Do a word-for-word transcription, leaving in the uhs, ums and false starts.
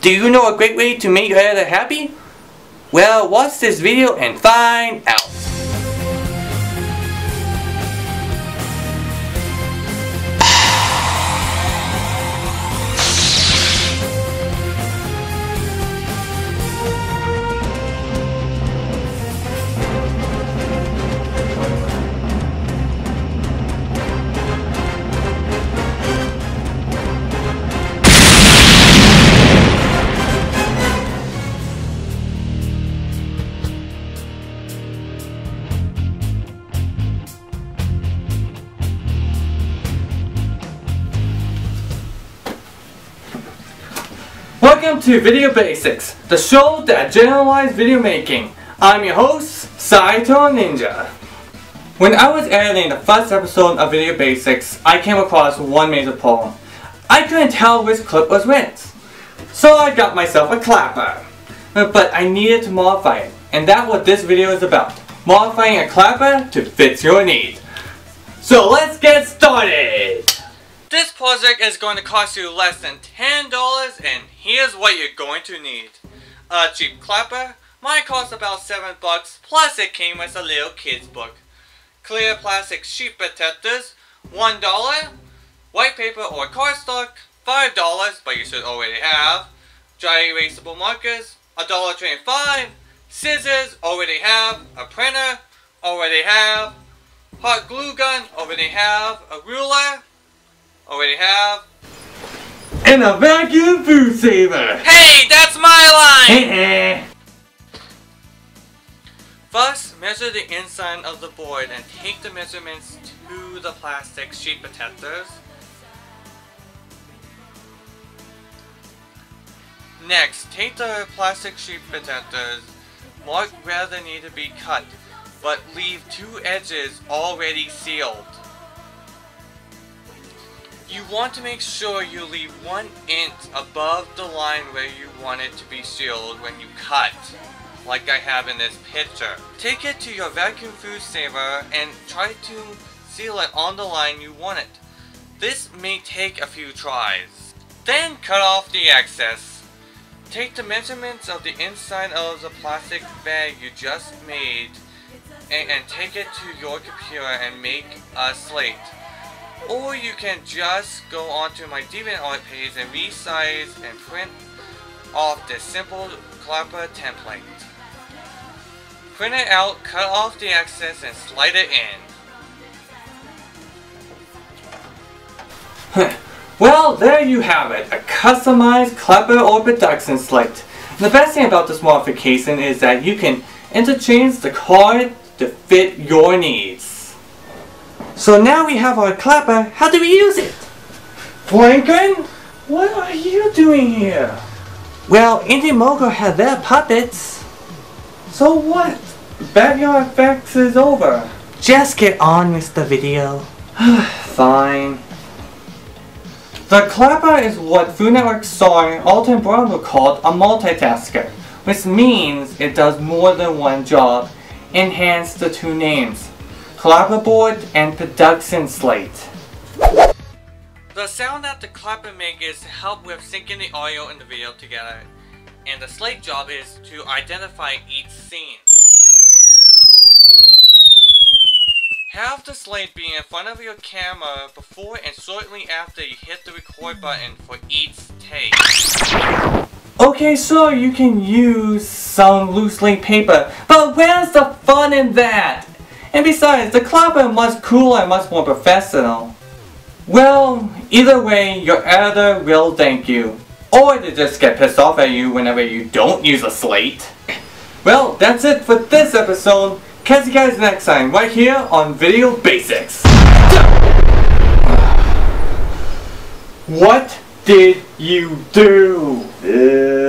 Do you know a great way to make your editor happy? Well, watch this video and find out! Welcome to Video Basics, the show that generalizes video making. I'm your host, Saito Ninja. When I was editing the first episode of Video Basics, I came across one major problem. I couldn't tell which clip was which. So I got myself a clapper. But I needed to modify it, and that's what this video is about. Modifying a clapper to fit your needs. So let's get started! This project is going to cost you less than ten dollars, and here's what you're going to need. A cheap clapper. Mine cost about seven bucks, plus it came with a little kid's book. Clear plastic sheet protectors, one dollar. White paper or cardstock, five dollars, but you should already have. Dry erasable markers, a dollar twenty-five. Scissors, already have. A printer, already have. Hot glue gun, already have. A ruler, already have. And a vacuum food saver! Hey, that's my line! First, measure the inside of the board and take the measurements to the plastic sheet protectors. Next, take the plastic sheet protectors, mark where they need to be cut, but leave two edges already sealed. You want to make sure you leave one inch above the line where you want it to be sealed when you cut, like I have in this picture. Take it to your vacuum food saver and try to seal it on the line you want it. This may take a few tries. Then cut off the excess. Take the measurements of the inside of the plastic bag you just made and, and take it to your computer and make a slate. Or you can just go onto my DeviantArt page and resize and print off this simple clapper template. Print it out, cut off the excess, and slide it in. Well, there you have it, a customized clapper or production slate. And the best thing about this modification is that you can interchange the card to fit your needs. So now we have our clapper. How do we use it? Franklin, what are you doing here? Well, Indy Mogul had their puppets. So what? Backyard effects is over. Just get on with the video. Fine. The clapper is what Food Network star Alton Brown called a multitasker, which means it does more than one job, and hence the two names. Clapper board and production slate. The sound that the clapper makes is to help with syncing the audio and the video together, and the slate job is to identify each scene. Have the slate be in front of your camera before and shortly after you hit the record button for each take. Okay, sure, you can use some loose leaf paper, but where's the fun in that? And besides, the clapper is much cooler and much more professional. Well, either way, your editor will thank you. Or they just get pissed off at you whenever you don't use a slate. Well, that's it for this episode. Catch you guys next time, right here on Video Basics. What did you do? Uh...